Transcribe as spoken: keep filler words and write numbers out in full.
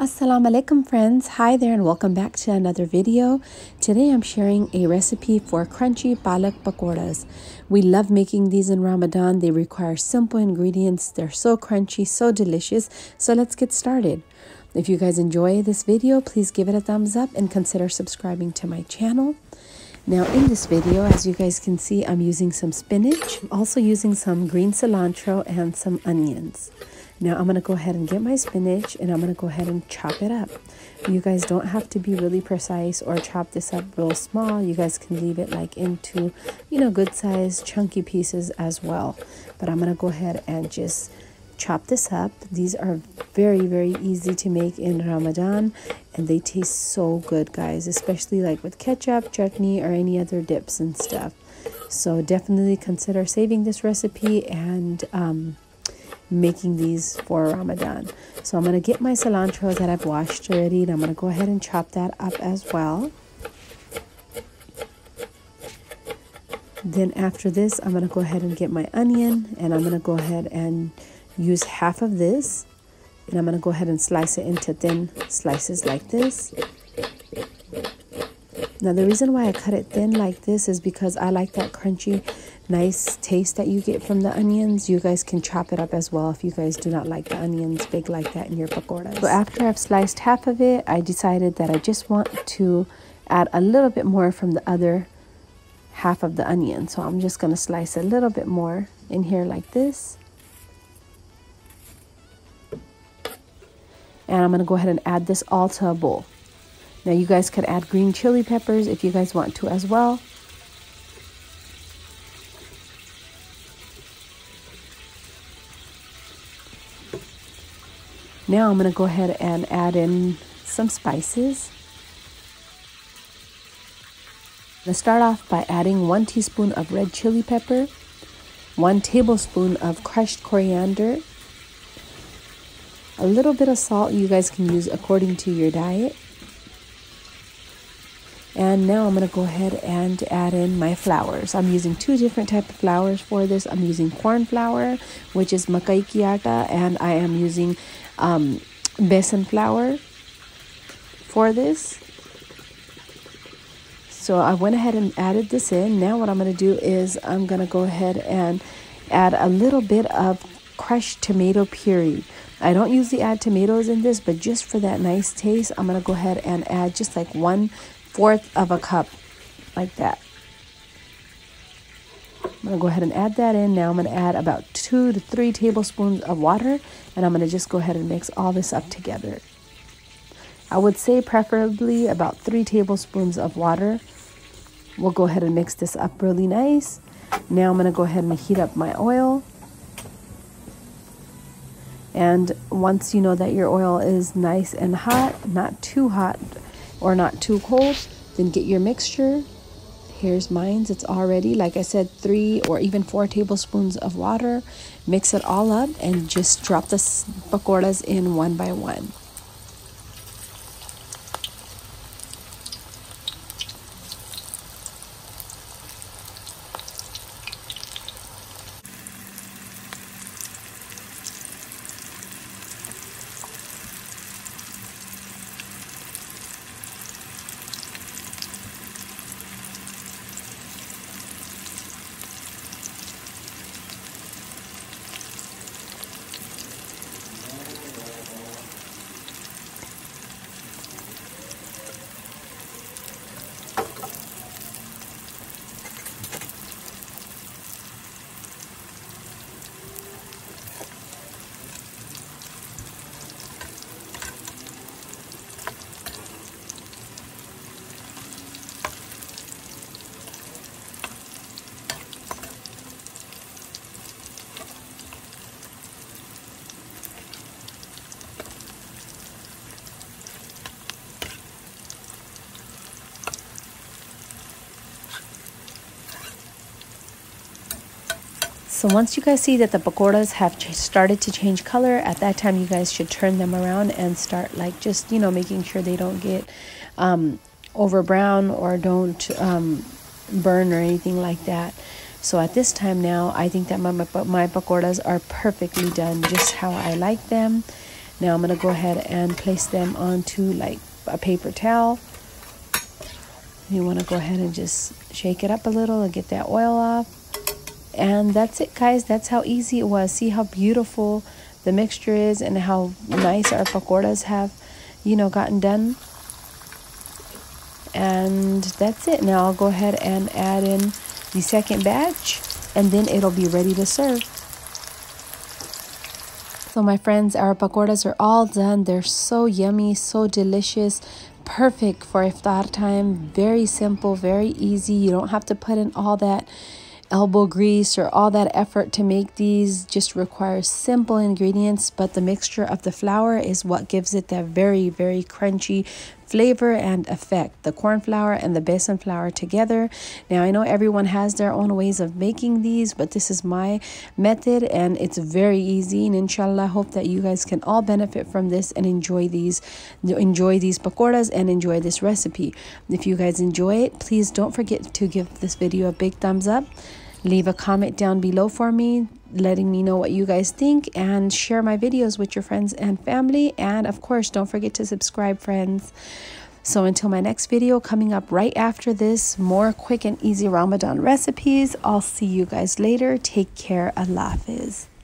Assalamu alaikum friends, hi there and welcome back to another video. Today I'm sharing a recipe for crunchy palak pakoras. We love making these in Ramadan. They require simple ingredients. They're so crunchy, so delicious. So let's get started. If you guys enjoy this video, please give it a thumbs up and consider subscribing to my channel. Now in this video, as you guys can see, I'm using some spinach, I'm also using some green cilantro and some onions. Now I'm going to go ahead and get my spinach and I'm going to go ahead and chop it up. You guys don't have to be really precise or chop this up real small. You guys can leave it like into, you know, good sized chunky pieces as well. But I'm going to go ahead and just chop this up. These are very, very easy to make in Ramadan and they taste so good, guys, especially like with ketchup, chutney, or any other dips and stuff. So definitely consider saving this recipe and, um, making these for Ramadan. So I'm going to get my cilantro that I've washed already and I'm going to go ahead and chop that up as well. Then after this, I'm going to go ahead and get my onion and I'm going to go ahead and use half of this and I'm going to go ahead and slice it into thin slices like this. Now the reason why I cut it thin like this is because I like that crunchy nice taste that you get from the onions. You guys can chop it up as well if you guys do not like the onions big like that in your pakoras. So after I've sliced half of it, I decided that I just want to add a little bit more from the other half of the onion. So I'm just going to slice a little bit more in here like this. And I'm going to go ahead and add this all to a bowl. Now you guys could add green chili peppers if you guys want to as well. Now I'm going to go ahead and add in some spices. I'm going to start off by adding one teaspoon of red chili pepper, one tablespoon of crushed coriander, a little bit of salt you guys can use according to your diet. And now I'm going to go ahead and add in my flours. I'm using two different types of flours for this. I'm using corn flour, which is makai kiata, and I am using Um, besan flour for this. So I went ahead and added this in. Now what I'm going to do is I'm going to go ahead and add a little bit of crushed tomato puree. I don't usually add tomatoes in this, but just for that nice taste, I'm going to go ahead and add just like one fourth of a cup like that. I'm going to go ahead and add that in. Now I'm going to add about two to three tablespoons of water and I'm going to just go ahead and mix all this up together. I would say preferably about three tablespoons of water. We'll go ahead and mix this up really nice. Now I'm going to go ahead and heat up my oil. And once you know that your oil is nice and hot, not too hot or not too cold, then get your mixture. Here's mine. It's already, like I said, three or even four tablespoons of water. Mix it all up and just drop the pakoras in one by one. So once you guys see that the pakoras have started to change color, at that time you guys should turn them around and start like just, you know, making sure they don't get um, over brown or don't um, burn or anything like that. So at this time now, I think that my, my, my pakoras are perfectly done just how I like them. Now I'm going to go ahead and place them onto like a paper towel. You want to go ahead and just shake it up a little and get that oil off. And that's it, guys. That's how easy it was. See how beautiful the mixture is and how nice our pakoras have, you know, gotten done. And that's it. Now I'll go ahead and add in the second batch, and then it'll be ready to serve. So my friends, our pakoras are all done. They're so yummy, so delicious, perfect for iftar time. Very simple, very easy. You don't have to put in all that elbow grease or all that effort to make these. Just requires simple ingredients, but the mixture of the flour is what gives it that very very crunchy flavor and effect. The corn flour and the besan flour together. Now I know everyone has their own ways of making these, but this is my method and it's very easy. And inshallah, hope that you guys can all benefit from this and enjoy these enjoy these pakoras and enjoy this recipe. If you guys enjoy it, please don't forget to give this video a big thumbs up. Leave a comment down below for me, letting me know what you guys think, and share my videos with your friends and family. And of course, don't forget to subscribe, friends. So until my next video coming up right after this, more quick and easy Ramadan recipes. I'll see you guys later. Take care. Allah Hafiz.